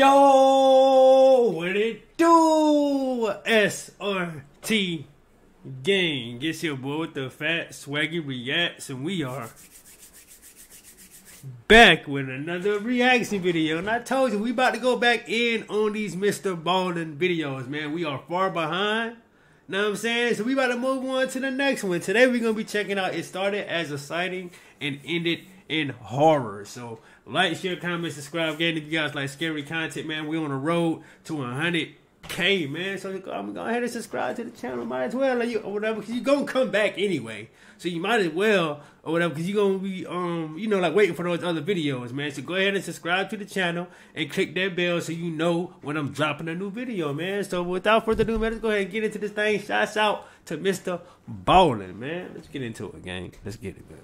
Yo, what it do? SRT gang, it's your boy with the fat swaggy reacts, and we are back with another reaction video. And I told you we about to go back in on these MrBallen videos, man. We are far behind, know what I'm saying? So we about to move on to the next one. Today we're gonna be checking out It Started as a Sighting and Ended in Horror. So like, share, comment, subscribe, gang. If you guys like scary content, man, we on the road to 100K, man. So I'm go ahead and subscribe to the channel. Might as well, like you, or whatever, because you gonna come back anyway. So you might as well, or whatever, because you gonna be, you know, like waiting for those other videos, man. So go ahead and subscribe to the channel and click that bell so you know when I'm dropping a new video, man. So without further ado, man, let's go ahead and get into this thing. Shouts out to MrBallen, man. Let's get into it, gang. Let's get it, man.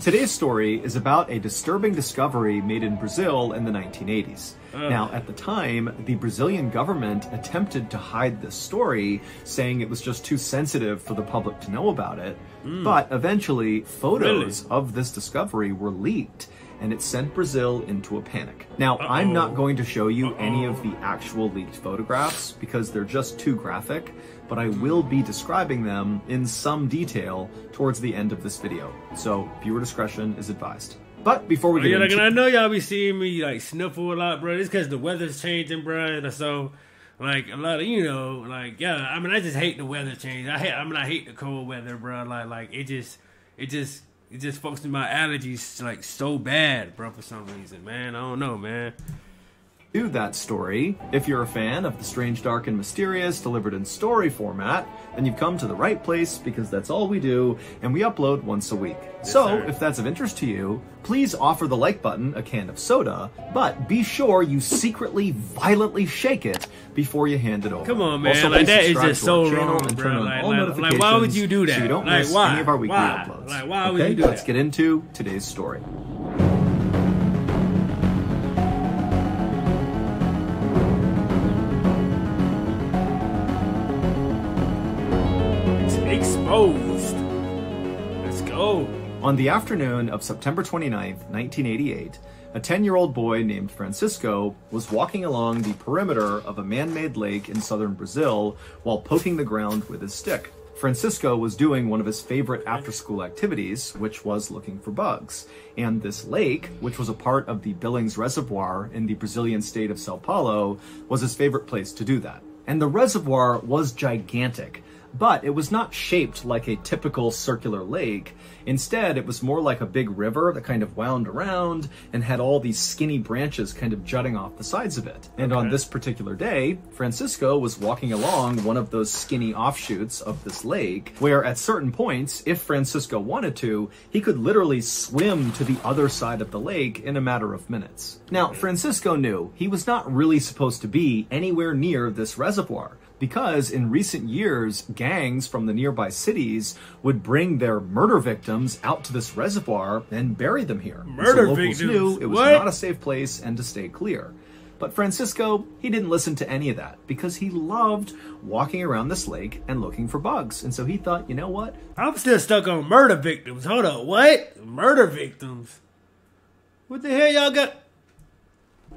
Today's story is about a disturbing discovery made in Brazil in the 1980s. Now, at the time, the Brazilian government attempted to hide this story, saying it was just too sensitive for the public to know about it. But eventually, photos of this discovery were leaked, and it sent Brazil into a panic. Now, I'm not going to show you any of the actual leaked photographs because they're just too graphic, but I will be describing them in some detail towards the end of this video. So viewer discretion is advised. But before we get into... I know y'all be seeing me like sniffle a lot, bro. It's because the weather's changing, bro. So like a lot of, you know, like, yeah, I mean, I just hate the weather change. I hate the cold weather, bro. Like it just fucks with my allergies like so bad, bro, for some reason, man. I don't know, man. Do that story. If you're a fan of the strange, dark, and mysterious delivered in story format, then you've come to the right place because that's all we do, and we upload once a week. Yes, so, sir. If that's of interest to you, please offer the like button a can of soda, but be sure you secretly, violently shake it before you hand it over. Come on, man. Also, like, that is just so wrong, and bro. Like, why would you do that? So you don't miss any of our weekly uploads. Like, why would you do that? Let's get into today's story. Exposed. Let's go. On the afternoon of September 29th, 1988, a 10-year-old boy named Francisco was walking along the perimeter of a man-made lake in southern Brazil while poking the ground with his stick. Francisco was doing one of his favorite after-school activities, which was looking for bugs. And this lake, which was a part of the Billings Reservoir in the Brazilian state of São Paulo, was his favorite place to do that. And the reservoir was gigantic. But it was not shaped like a typical circular lake. Instead, it was more like a big river that kind of wound around and had all these skinny branches kind of jutting off the sides of it. And on this particular day, Francisco was walking along one of those skinny offshoots of this lake, where at certain points, if Francisco wanted to, he could literally swim to the other side of the lake in a matter of minutes. Now, Francisco knew he was not really supposed to be anywhere near this reservoir, because in recent years, gangs from the nearby cities would bring their murder victims out to this reservoir and bury them here. Murder victims? So locals knew it was not a safe place and to stay clear. But Francisco, he didn't listen to any of that because he loved walking around this lake and looking for bugs. And so he thought, you know what? I'm still stuck on murder victims. Hold up, what? Murder victims? What the hell y'all got?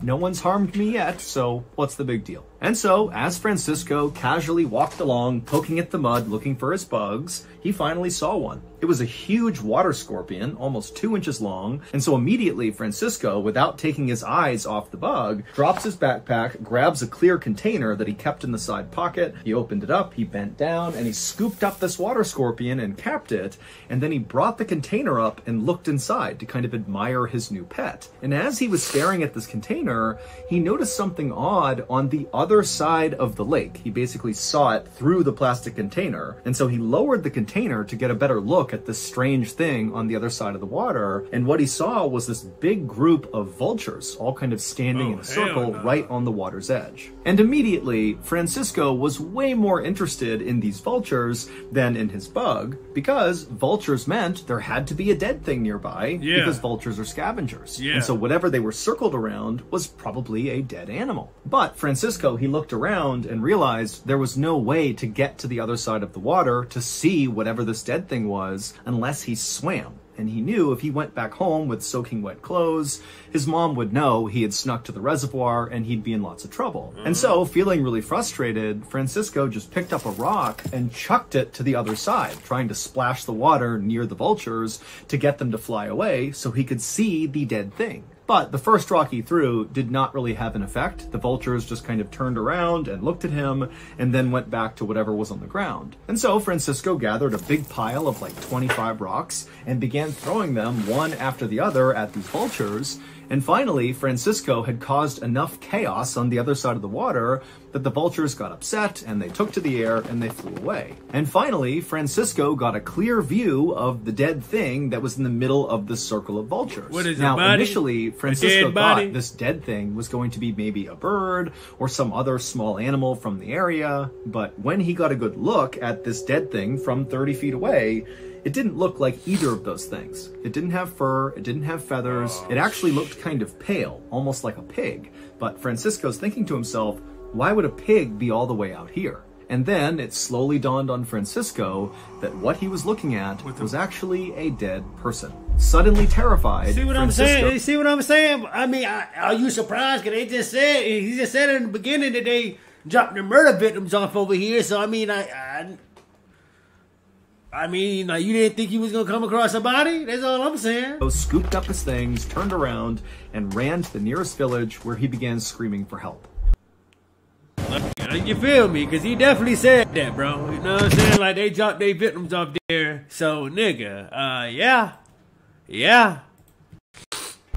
No one's harmed me yet, so what's the big deal? And so, as Francisco casually walked along, poking at the mud, looking for his bugs, he finally saw one. It was a huge water scorpion, almost 2 inches long, and so immediately Francisco, without taking his eyes off the bug, drops his backpack, grabs a clear container that he kept in the side pocket, he opened it up, he bent down, and he scooped up this water scorpion and capped it, and then he brought the container up and looked inside to kind of admire his new pet. And as he was staring at this container, he noticed something odd on the other side of the lake. He basically saw it through the plastic container, and so he lowered the container to get a better look at this strange thing on the other side of the water, and what he saw was this big group of vultures, all kind of standing in a circle right on the water's edge. And immediately, Francisco was way more interested in these vultures than in his bug, because vultures meant there had to be a dead thing nearby, because vultures are scavengers. And so whatever they were circled around was probably a dead animal. But Francisco, he looked around and realized there was no way to get to the other side of the water to see whatever this dead thing was unless he swam. and he knew if he went back home with soaking wet clothes, his mom would know he had snuck to the reservoir and he'd be in lots of trouble. And so, feeling really frustrated, Francisco just picked up a rock and chucked it to the other side, trying to splash the water near the vultures to get them to fly away so he could see the dead thing. But the first rock he threw did not really have an effect. The vultures just kind of turned around and looked at him and then went back to whatever was on the ground. And so Francisco gathered a big pile of like 25 rocks and began throwing them one after the other at these vultures. And finally, Francisco had caused enough chaos on the other side of the water that the vultures got upset and they took to the air and they flew away. And finally, Francisco got a clear view of the dead thing that was in the middle of the circle of vultures. What is now, initially, Francisco thought this dead thing was going to be maybe a bird or some other small animal from the area. But when he got a good look at this dead thing from 30 feet away, it didn't look like either of those things. It didn't have fur, it didn't have feathers, it actually looked kind of pale, almost like a pig. But Francisco's thinking to himself, why would a pig be all the way out here? And then it slowly dawned on Francisco that what he was looking at was actually a dead person. Suddenly terrified, See what I'm saying? I mean, are you surprised? Because he just said in the beginning that they dropped the murder victims off over here, so I mean, I mean, you didn't think he was going to come across a body? That's all I'm saying. So scooped up his things, turned around, and ran to the nearest village where he began screaming for help. You feel me? Because he definitely said that, bro. You know what I'm saying? Like, they dropped their victims off there. So, nigga, yeah.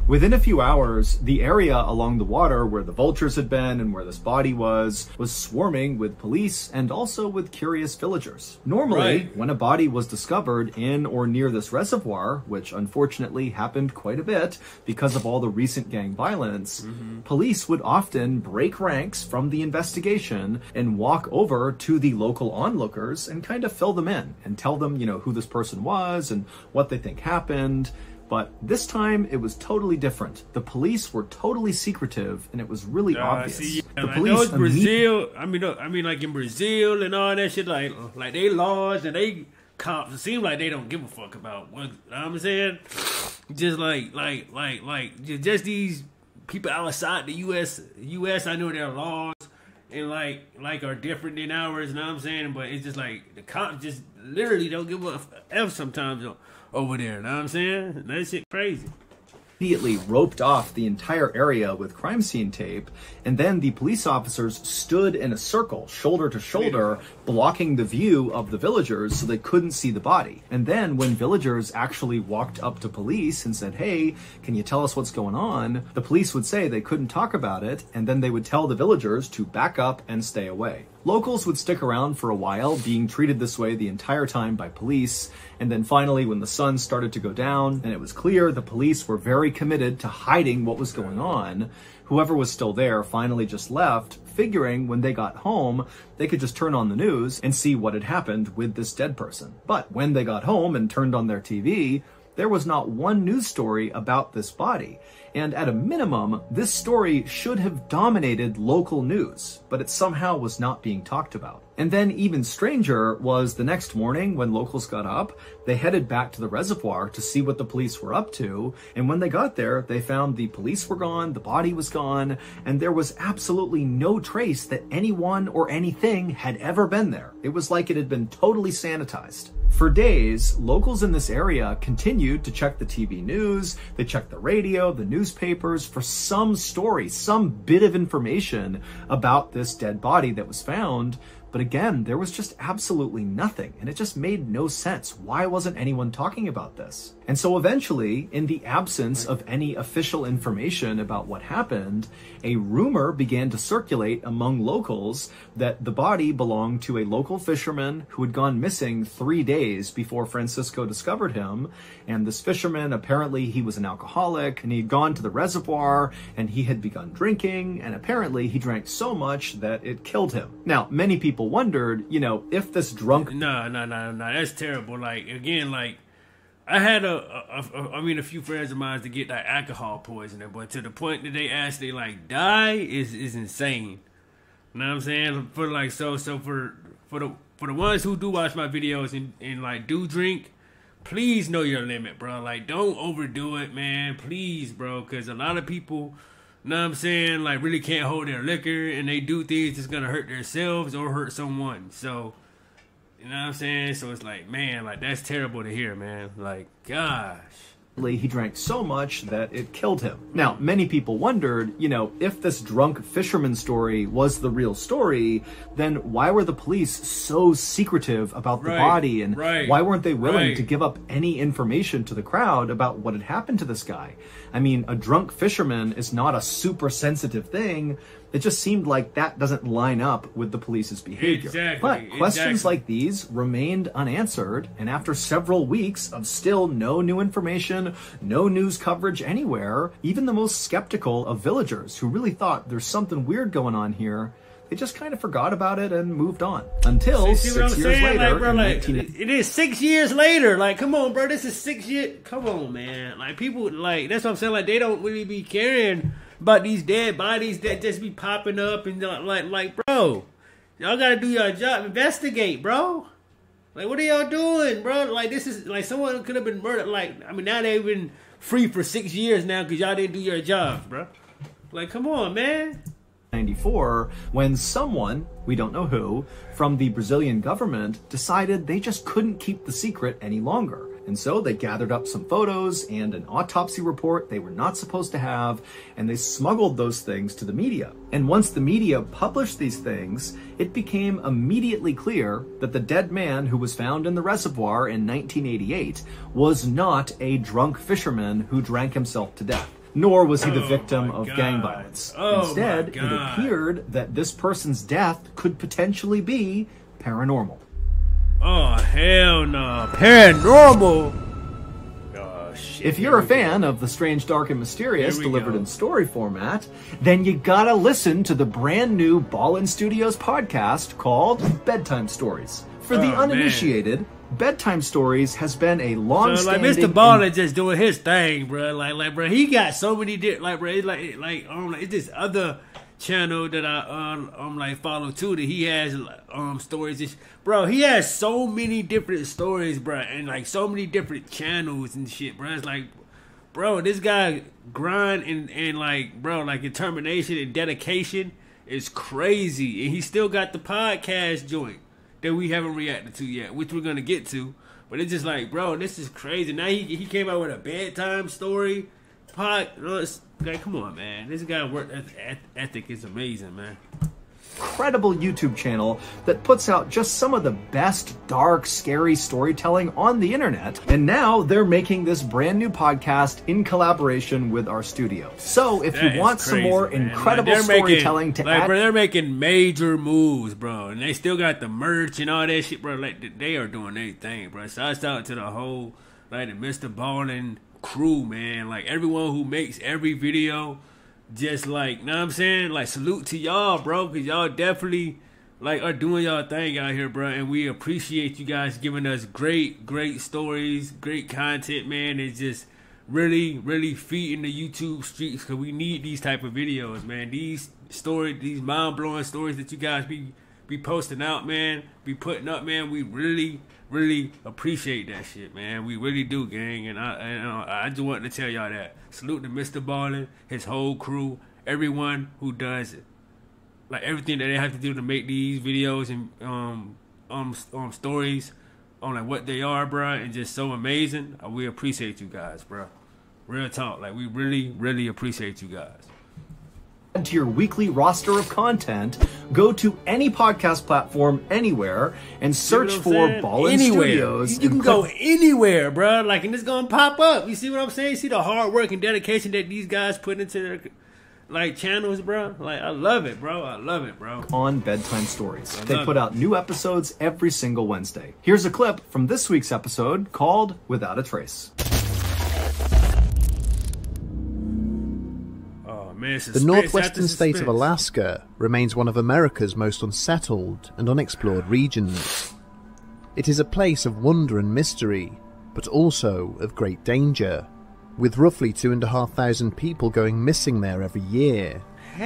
Within a few hours, the area along the water where the vultures had been and where this body was swarming with police and also with curious villagers. Normally, when a body was discovered in or near this reservoir, which unfortunately happened quite a bit because of all the recent gang violence, police would often break ranks from the investigation and walk over to the local onlookers and kind of fill them in and tell them, you know, who this person was and what they think happened. But this time, it was totally different. The police were totally secretive, and it was really obvious. See, yeah, the police in Brazil, I mean, like in Brazil and all that shit, like they laws and they cops, it seems like they don't give a fuck about what, you know what I'm saying? Just like, just these people outside the U.S., I know their laws and like are different than ours, you know what I'm saying? But it's just like, the cops just literally don't give a F sometimes, though. Over there, know what I'm saying? That shit crazy. Immediately roped off the entire area with crime scene tape, and then the police officers stood in a circle, shoulder to shoulder, blocking the view of the villagers so they couldn't see the body. And then when villagers actually walked up to police and said, hey, can you tell us what's going on? The police would say they couldn't talk about it, and then they would tell the villagers to back up and stay away. Locals would stick around for a while, being treated this way the entire time by police, and then finally when the sun started to go down and it was clear the police were very committed to hiding what was going on, whoever was still there finally just left, figuring when they got home they could just turn on the news and see what had happened with this dead person. But when they got home and turned on their TV, there was not one news story about this body. And at a minimum, this story should have dominated local news, but it somehow was not being talked about. And then even stranger was the next morning when locals got up, they headed back to the reservoir to see what the police were up to. And when they got there, they found the police were gone, the body was gone, and there was absolutely no trace that anyone or anything had ever been there. It was like it had been totally sanitized. For days, locals in this area continued to check the TV news, they checked the radio, the newspapers for some story, some bit of information about this dead body that was found. But again, there was just absolutely nothing, and it just made no sense. Why wasn't anyone talking about this? And so eventually, in the absence of any official information about what happened, a rumor began to circulate among locals that the body belonged to a local fisherman who had gone missing 3 days before Francisco discovered him. And this fisherman, apparently he was an alcoholic, and he'd gone to the reservoir, and he had begun drinking, and apparently he drank so much that it killed him. Now, many people wondered, you know, if this drunk... No, that's terrible. Like, again, like, I had a few friends of mine to get, like, alcohol poisoning, but to the point that they actually, like, die is insane. You know what I'm saying? For, like, so for the ones who do watch my videos and like, do drink, please know your limit, bro. Like, don't overdo it, man. Please, bro. Because a lot of people, know what I'm saying, like, really can't hold their liquor. And they do things that's going to hurt themselves or hurt someone. So, you know what I'm saying? So it's like, man, like, that's terrible to hear, man. Like, gosh. He drank so much that it killed him. Now, many people wondered, you know, if this drunk fisherman story was the real story, then why were the police so secretive about the body, and why weren't they willing to give up any information to the crowd about what had happened to this guy? I mean, a drunk fisherman is not a super sensitive thing. It just seemed like that doesn't line up with the police's behavior. Exactly, but questions like these remained unanswered, and after several weeks of still no new information, no news coverage anywhere, even the most skeptical of villagers who really thought there's something weird going on here, they just kind of forgot about it and moved on. Until six years later. Like, bro, like, it is 6 years later. Like, come on, bro. This is 6 years. Come on, man. Like, people, like, that's what I'm saying. Like, they don't really be caring about these dead bodies that just be popping up. And like, bro, y'all gotta do your job. Investigate, bro. Like, what are y'all doing, bro? Like, this is, like, someone could have been murdered. Like, I mean, now they've been free for 6 years now because y'all didn't do your job, bro. Like, come on, man. 1994, when someone, we don't know who, from the Brazilian government decided they just couldn't keep the secret any longer. And so they gathered up some photos and an autopsy report they were not supposed to have, and they smuggled those things to the media. And once the media published these things, it became immediately clear that the dead man who was found in the reservoir in 1988 was not a drunk fisherman who drank himself to death. Nor was he the victim of gang violence. Instead, it appeared that this person's death could potentially be paranormal. Oh, hell no. Paranormal? Oh, shit. If you're a fan of The Strange, Dark, and Mysterious delivered in story format, then you gotta listen to the brand new Ballen Studios podcast called Bedtime Stories. For the uninitiated, Bedtime Stories has been a long-standing. So, like, Mr. Ballen just doing his thing, bro. Like, bro, he got so many like, bro, like, it's this other channel that I like follow too, that he has stories. Bro, he has so many different stories, bro, and like so many different channels and shit, bro. It's like, bro, this guy grind and like, bro, like determination and dedication is crazy, and he still got the podcast joint that we haven't reacted to yet, which we're gonna get to. But it's just like, bro, this is crazy. Now he came out with a bedtime story. Like, come on, man. This guy's work ethic is amazing, man. Incredible YouTube channel that puts out just some of the best dark, scary storytelling on the internet. And now they're making this brand new podcast in collaboration with our studio. So if you want some more incredible storytelling to add, they're making major moves, bro. And they still got the merch and all that shit, bro. Like, they are doing their thing, bro. So shout out to the whole, like, the Mr. Ballen crew, man. Like, everyone who makes every video, just like, know what I'm saying? Like, salute to y'all, bro, because y'all definitely, like, are doing y'all thing out here, bro, and we appreciate you guys giving us great, great stories, great content, man. It's just really, really feeding the YouTube streets, because we need these type of videos, man. These stories, these mind-blowing stories that you guys be posting out, man, be putting up, man. We really, really appreciate that shit, man. We really do, gang. And I just wanted to tell y'all that. Salute to Mr. Ballen, his whole crew, everyone who does it. Like, everything that they have to do to make these videos and stories on, like, what they are, bro, and just so amazing. We appreciate you guys, bro. Real talk. Like, we really, really appreciate you guys. To your weekly roster of content, go to any podcast platform anywhere and search for Ballen Studios. You can go anywhere, bro. Like, and it's gonna pop up. You see what I'm saying? You see the hard work and dedication that these guys put into their, like, channels, bro. Like, I love it, bro. I love it, bro. On Bedtime Stories, they put out new episodes every single Wednesday. Here's a clip from this week's episode called "Without a Trace." The northwestern state of Alaska remains one of America's most unsettled and unexplored regions. It is a place of wonder and mystery, but also of great danger, with roughly 2,500 people going missing there every year.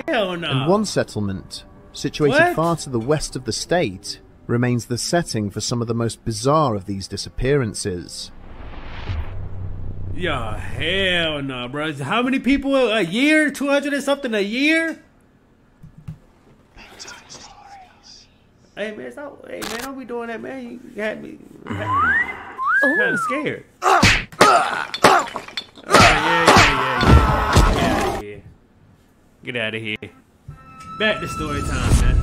Hell no! And one settlement, situated far to the west of the state, remains the setting for some of the most bizarre of these disappearances. Yeah, hell no, bro. How many people a year? 200 and something a year? Hey man, stop. Hey man, don't be doing that, man. You had me kind of scared. Yeah. Get out of here. Back to story time, man.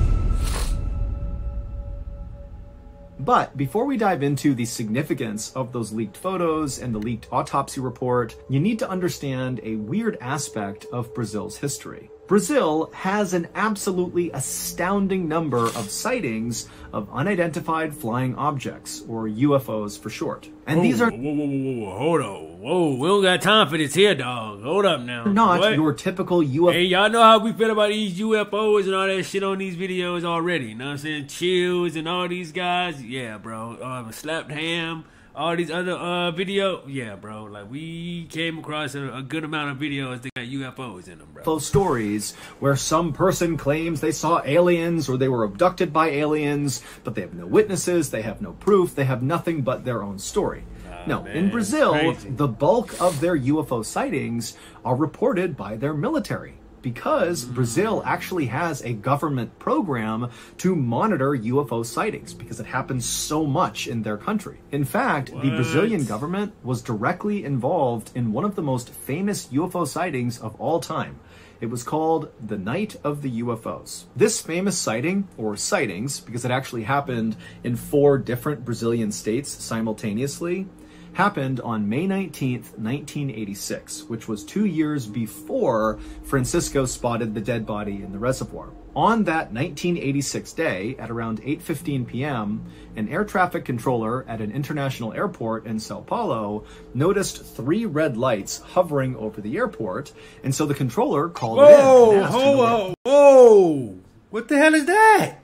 But before we dive into the significance of those leaked photos and the leaked autopsy report, you need to understand a weird aspect of Brazil's history. Brazil has an absolutely astounding number of sightings of unidentified flying objects, or UFOs for short. And these are... Whoa, hold on. Whoa, we don't got time for this here, dog. Hold up now. Not what? Your typical UFO... Hey, y'all know how we feel about these UFOs and all that shit on these videos already. You know what I'm saying? Chills and all these guys. Yeah, bro. Slapped Ham. All these other video, yeah, bro. Like, we came across a good amount of videos that got UFOs in them, bro. Those stories where some person claims they saw aliens or they were abducted by aliens, but they have no witnesses, they have no proof, they have nothing but their own story. No, man, in Brazil, the bulk of their UFO sightings are reported by their military, because Brazil actually has a government program to monitor UFO sightings because it happens so much in their country. In fact, the Brazilian government was directly involved in one of the most famous UFO sightings of all time. It was called the Night of the UFOs. This famous sighting, or sightings, because it actually happened in 4 different Brazilian states simultaneously, happened on May 19th, 1986, which was 2 years before Francisco spotted the dead body in the reservoir. On that 1986 day, at around 8:15 p.m., an air traffic controller at an international airport in São Paulo noticed 3 red lights hovering over the airport, and so the controller called it in and asked whoa! What the hell is that?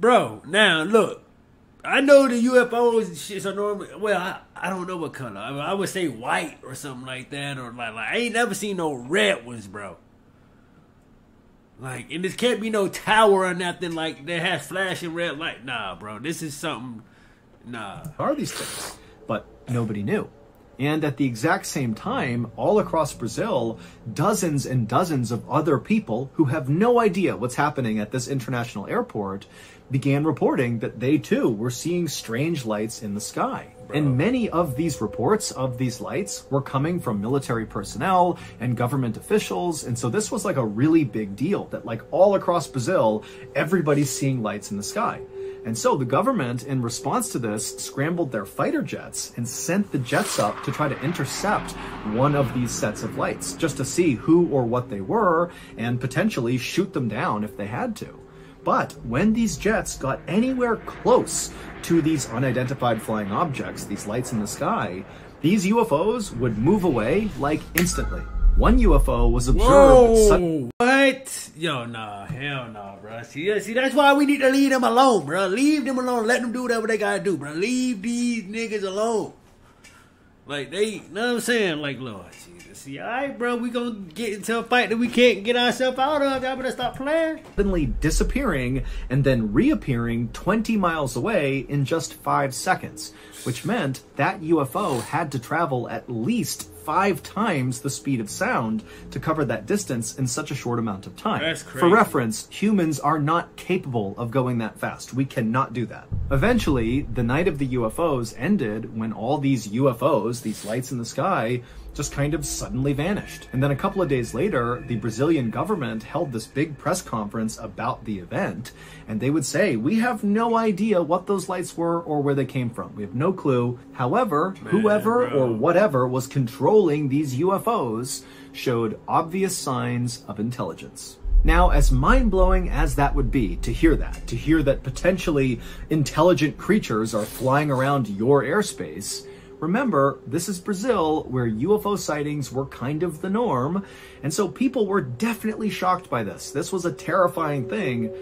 Bro, now look. I know the UFOs and shit are normally, well, I don't know what color. I would say white or something like that, or like I ain't never seen no red ones, bro. Like, and this can't be no tower or nothing like that has flashing red light. Nah, bro, this is something, nah. Are these things? But nobody knew. And at the exact same time, all across Brazil, dozens and dozens of other people who have no idea what's happening at this international airport began reporting that they too were seeing strange lights in the sky. Bro. And many of these reports of these lights were coming from military personnel and government officials. And so this was like a really big deal that like all across Brazil, everybody's seeing lights in the sky. And so the government, in response to this, scrambled their fighter jets and sent the jets up to try to intercept one of these sets of lights, just to see who or what they were and potentially shoot them down if they had to. But when these jets got anywhere close to these unidentified flying objects, these lights in the sky, these UFOs would move away, like, instantly. One UFO was observed... Whoa! What? Yo, nah. Hell nah, bro. See, that's why we need to leave them alone, bro. Leave them alone. Let them do whatever they gotta do, bro. Leave these niggas alone. Like, they... You know what I'm saying? Like, Lord Jesus. See, all right, bro, we gonna get into a fight that we can't get ourselves out of. Y'all better stop playing. Suddenly disappearing and then reappearing 20 miles away in just 5 seconds, which meant that UFO had to travel at least 5 times the speed of sound to cover that distance in such a short amount of time. That's crazy. For reference, humans are not capable of going that fast. We cannot do that. Eventually, the Night of the UFOs ended when all these UFOs, these lights in the sky, just kind of suddenly vanished. And then a couple of days later, the Brazilian government held this big press conference about the event, and they would say, we have no idea what those lights were or where they came from. We have no clue. However, whoever or whatever was controlling these UFOs showed obvious signs of intelligence. Now, as mind-blowing as that would be to hear that potentially intelligent creatures are flying around your airspace, remember, this is Brazil, where UFO sightings were kind of the norm, and so people were definitely shocked by this. This was a terrifying thing,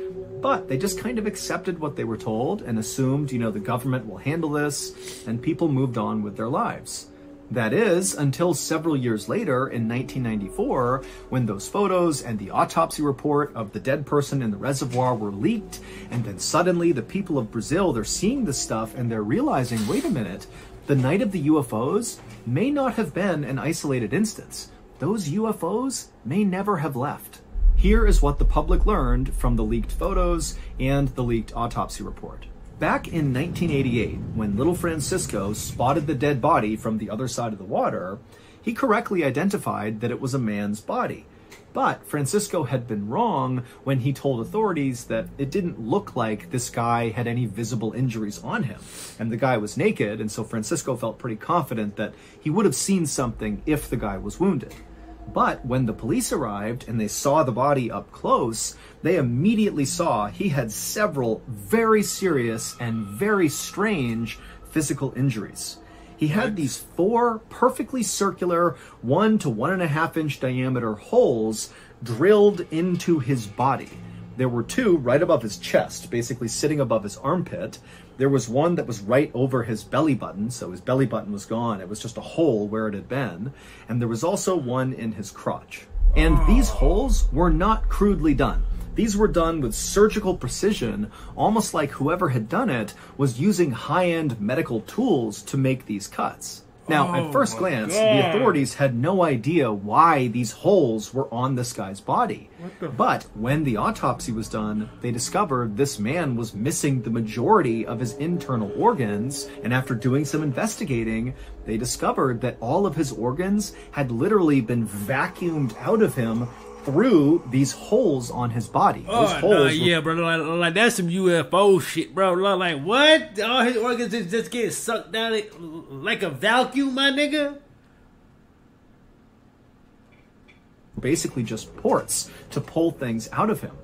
but they just kind of accepted what they were told and assumed, you know, the government will handle this, and people moved on with their lives. That is, until several years later, in 1994, when those photos and the autopsy report of the dead person in the reservoir were leaked, and then suddenly the people of Brazil, they're seeing this stuff, and they're realizing, wait a minute, The Night of the UFOs may not have been an isolated instance. Those UFOs may never have left. Here is what the public learned from the leaked photos and the leaked autopsy report. Back in 1988, when little Francisco spotted the dead body from the other side of the water, he correctly identified that it was a man's body. But Francisco had been wrong when he told authorities that it didn't look like this guy had any visible injuries on him. And the guy was naked, and so Francisco felt pretty confident that he would have seen something if the guy was wounded. But when the police arrived and they saw the body up close, they immediately saw he had several very serious and very strange physical injuries. He had these four perfectly circular 1 to 1.5 inch diameter holes drilled into his body. There were two right above his chest, basically sitting above his armpit. There was one that was right over his belly button, so his belly button was gone. It was just a hole where it had been. And there was also one in his crotch. And these holes were not crudely done. These were done with surgical precision, almost like whoever had done it was using high-end medical tools to make these cuts. Now, at first glance, the authorities had no idea why these holes were on this guy's body. But when the autopsy was done, they discovered this man was missing the majority of his internal organs, and after doing some investigating, they discovered that all of his organs had literally been vacuumed out of him through these holes on his body. Those holes, yeah, bro. Like that's some UFO shit, bro. Like what? All his organs just get sucked down like a vacuum, my nigga. Basically, just ports to pull things out of him.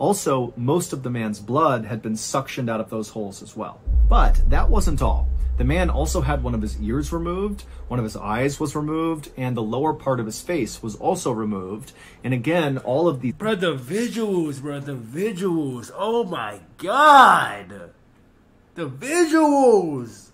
Also, most of the man's blood had been suctioned out of those holes as well. But that wasn't all. The man also had one of his ears removed, one of his eyes was removed, and the lower part of his face was also removed. And again, all of these... Bro, the visuals, bro, the visuals. Oh my God! The visuals!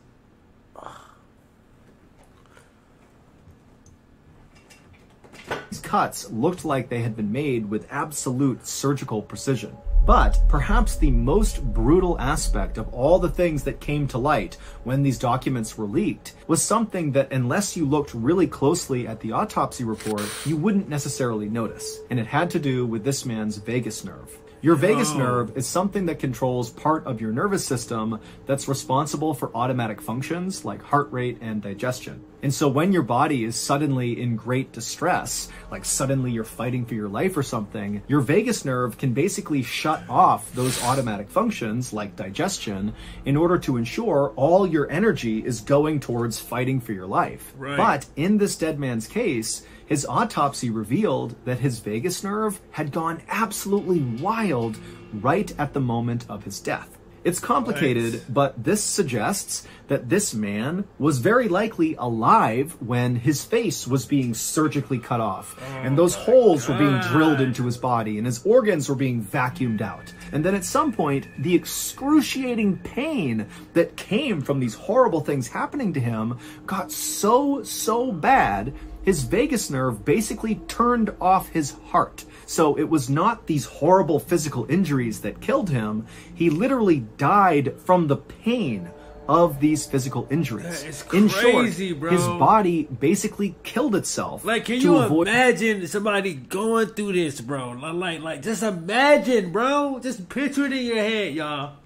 These cuts looked like they had been made with absolute surgical precision. But perhaps the most brutal aspect of all the things that came to light when these documents were leaked was something that, unless you looked really closely at the autopsy report, you wouldn't necessarily notice. And it had to do with this man's vagus nerve. Your vagus nerve is something that controls part of your nervous system that's responsible for automatic functions like heart rate and digestion. And so when your body is suddenly in great distress, like suddenly you're fighting for your life or something, your vagus nerve can basically shut off those automatic functions like digestion in order to ensure all your energy is going towards fighting for your life. Right. But in this dead man's case, his autopsy revealed that his vagus nerve had gone absolutely wild right at the moment of his death. It's complicated, but this suggests that this man was very likely alive when his face was being surgically cut off, and those holes were being drilled into his body, and his organs were being vacuumed out. And then at some point, the excruciating pain that came from these horrible things happening to him got so bad, his vagus nerve basically turned off his heart. So it was not these horrible physical injuries that killed him. He literally died from the pain of these physical injuries. That is crazy, bro. In short, his body basically killed itself. Like, can you imagine somebody going through this, bro? Like, just imagine, bro. Just picture it in your head, y'all.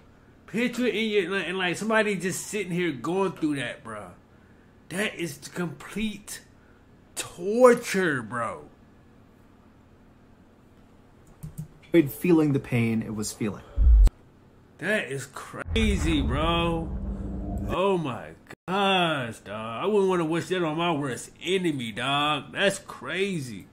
Picture it in your, and like somebody just sitting here going through that, bro. That is complete torture, bro. Feeling the pain it was feeling. That is crazy, bro. Oh my gosh, dog. I wouldn't want to wish that on my worst enemy, dog. That's crazy.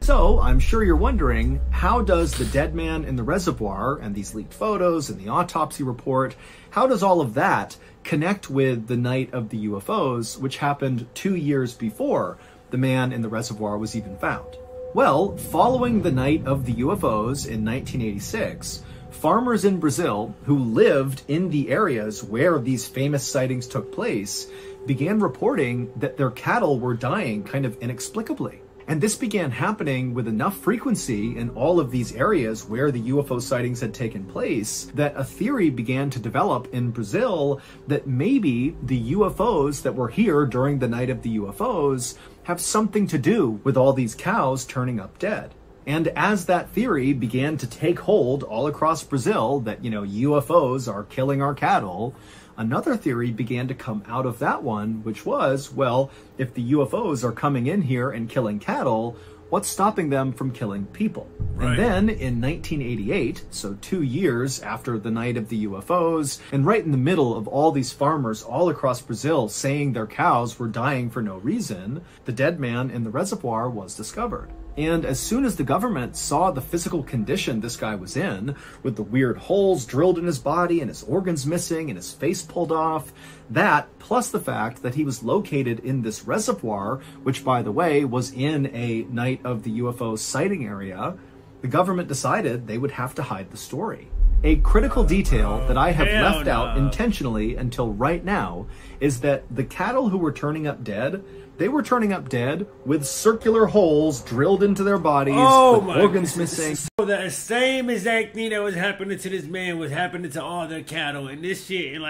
So, I'm sure you're wondering, how does the dead man in the reservoir and these leaked photos and the autopsy report, how does all of that connect with the Night of the UFOs, which happened 2 years before the man in the reservoir was even found? Well, following the Night of the UFOs in 1986, farmers in Brazil who lived in the areas where these famous sightings took place began reporting that their cattle were dying kind of inexplicably. And this began happening with enough frequency in all of these areas where the UFO sightings had taken place that a theory began to develop in Brazil that maybe the UFOs that were here during the Night of the UFOs have something to do with all these cows turning up dead. And as that theory began to take hold all across Brazil that, you know, UFOs are killing our cattle, another theory began to come out of that one, which was, well, if the UFOs are coming in here and killing cattle, what's stopping them from killing people? Right. And then in 1988, so 2 years after the Night of the UFOs, and right in the middle of all these farmers all across Brazil saying their cows were dying for no reason, the dead man in the reservoir was discovered. And as soon as the government saw the physical condition this guy was in, with the weird holes drilled in his body and his organs missing and his face pulled off, that, plus the fact that he was located in this reservoir, which, by the way, was in a Night of the UFO sighting area, the government decided they would have to hide the story. A critical detail that I have left out intentionally until right now is that the cattle who were turning up dead, they were turning up dead with circular holes drilled into their bodies, with organs missing. So the same exact thing that was happening to this man was happening to all their cattle and this shit, and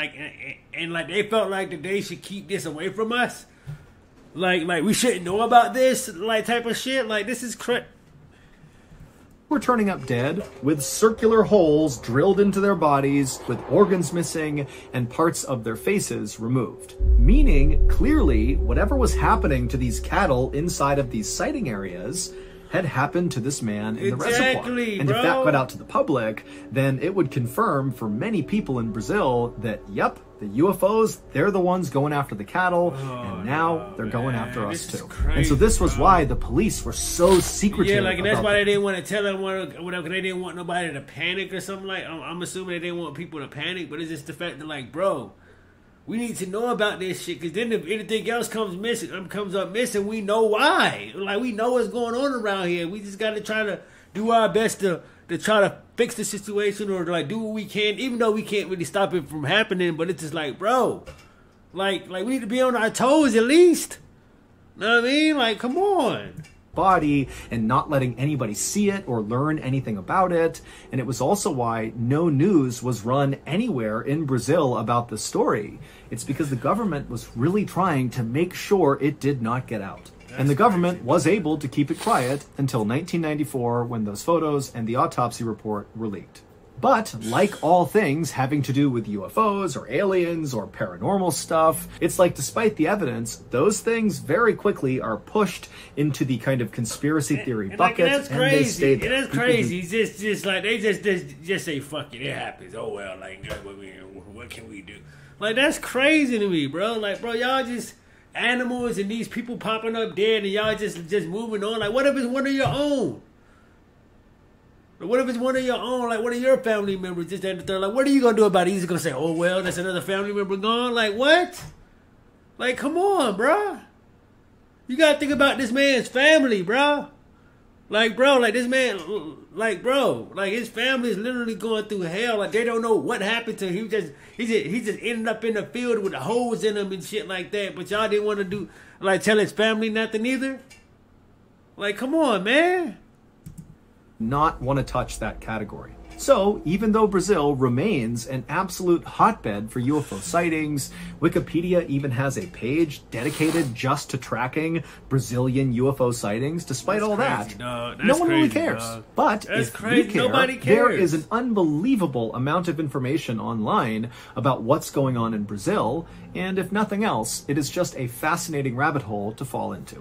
like they felt like that they should keep this away from us, like we shouldn't know about this, like type of shit. Like this is crap. Were turning up dead with circular holes drilled into their bodies, with organs missing and parts of their faces removed. Meaning, clearly, whatever was happening to these cattle inside of these sighting areas had happened to this man in the reservoir. And if that got out to the public, then it would confirm for many people in Brazil that, yep, the UFOs, they're the ones going after the cattle, and now they're going after us too. Crazy, and so this was why the police were so secretive. Yeah, like that's why they didn't want to tell them whatever, they didn't want nobody to panic or something. Like I'm assuming they didn't want people to panic, but it's just the fact that, like, bro, we need to know about this shit, because then if anything else comes up missing, we know why. Like we know what's going on around here. We just got to try to do our best to try to fix the situation, or like do what we can, even though we can't really stop it from happening. But it's just like, bro, like we need to be on our toes at least. Know what I mean? Like, come on. Body and not letting anybody see it or learn anything about it. And it was also why no news was run anywhere in Brazil about the story. It's because the government was really trying to make sure it did not get out. And the government was able to keep it quiet until 1994, when those photos and the autopsy report were leaked. But like all things having to do with UFOs or aliens or paranormal stuff, it's like, despite the evidence, those things very quickly are pushed into the kind of conspiracy theory bucket, and they stay there. That's crazy. It's just like they just say, fuck it, it happens. Oh well, like what can we do? Like that's crazy to me, bro. Like, bro, y'all just animals and these people popping up dead, and y'all just moving on. Like, what if it's one of your own? What if it's one of your own, like one of your family members, just that and the third? Like, what are you going to do about it? He's going to say, oh, well, that's another family member gone? Like, what? Like, come on, bruh. You got to think about this man's family, bruh. Like, bro, like this man, like, bro, like his family is literally going through hell. Like, they don't know what happened to him. He just ended up in the field with the holes in him and shit like that. But y'all didn't want to do, like, tell his family nothing either. Like, come on, man. Not want to touch that category. So, even though Brazil remains an absolute hotbed for UFO sightings, Wikipedia even has a page dedicated just to tracking Brazilian UFO sightings. Despite all that, no one really cares. But if you care, there is an unbelievable amount of information online about what's going on in Brazil, and if nothing else, it is just a fascinating rabbit hole to fall into.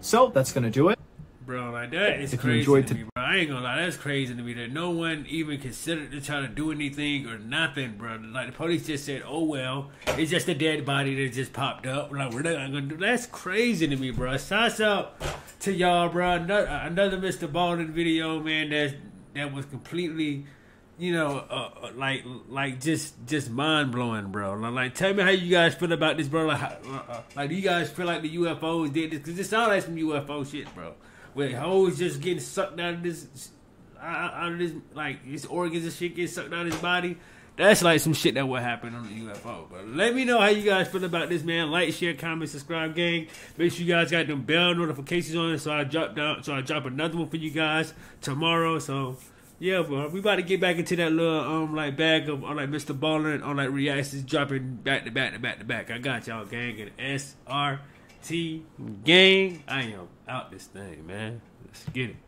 So, that's going to do it. Bro, like that is crazy to me, bro. I ain't gonna lie, that's crazy to me that no one even considered to try to do anything or nothing, bro. Like, the police just said, oh, well, it's just a dead body that just popped up. Like, we're not gonna do. That's crazy to me, bro. Shouts out to y'all, bro. Another Mr. Ballen video, man, that was completely, you know, like just mind-blowing, bro. Like, tell me how you guys feel about this, bro. Like, do you guys feel like the UFOs did this? Because it sounds like some UFO shit, bro. With hoes just getting sucked out of this, like, his organs and shit getting sucked out of his body. That's like some shit that would happen on the UFO. But let me know how you guys feel about this, man. Like, share, comment, subscribe, gang. Make sure you guys got them bell notifications on, so I drop another one for you guys tomorrow. So yeah, bro, we about to get back into that little like bag of like MrBallen on like reactions, dropping back to back to back to back. I got y'all, gang, and SRT gang. I am out this thing, man. Let's get it.